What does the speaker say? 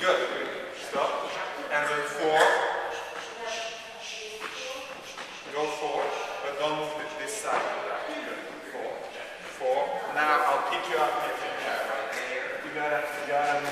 Good. Stop. And then four. Go forward, but don't move this side. Good. Four. Now I'll pick you up here. You gotta move.